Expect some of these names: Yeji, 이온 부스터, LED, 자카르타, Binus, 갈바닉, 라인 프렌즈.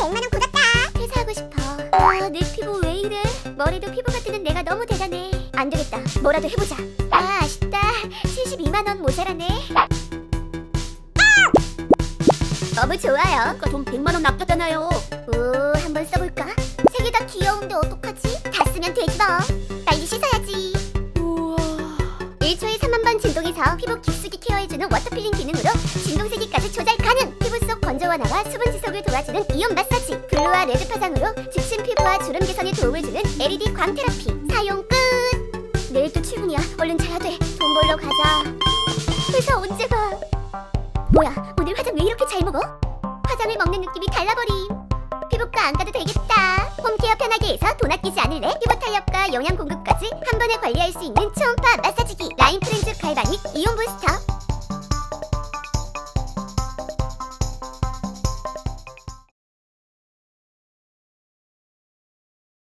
100만 원 굳었다. 퇴사하고 싶어. 아, 내 피부 왜 이래? 머리도 피부 같은 내가 너무 대단해. 안 되겠다. 뭐라도 해보자. 아, 아쉽다. 72만 원 모자라네. 너무 좋아요. 아까 돈 100만 원 납득잖아요. 오, 한번 써볼까? 세 개 다 귀여운데 어떡하지? 다 쓰면 되지 뭐. 빨리 씻어야지. 우와. 1초에 3만 번 진동해서 피부 깊숙이 케어해주는 워터필링 기능으로 진동 세기까지 조절 가능. 피부 속 건조 완화와 수분 지속을 도와주는 이온 마사지, 블루와 레드 파장으로 집신 피부와 주름 개선에 도움을 주는 LED 광 테라피. 사용 끝. 내일 또 출근이야. 얼른 자야 돼. 돈 벌러 가자. 회사 언제 봐? 뭐야, 오늘 화장 왜 이렇게 잘 먹어? 화장을 먹는 느낌이 달라버림. 피부과 안 가도 되겠다. 홈케어 편하게 해서 돈 아끼지 않을래? 피부 탄력과 영양 공급까지 한 번에 관리할 수 있는 초음파 마사지기 라인 프렌즈 갈바닉 이온 부스터.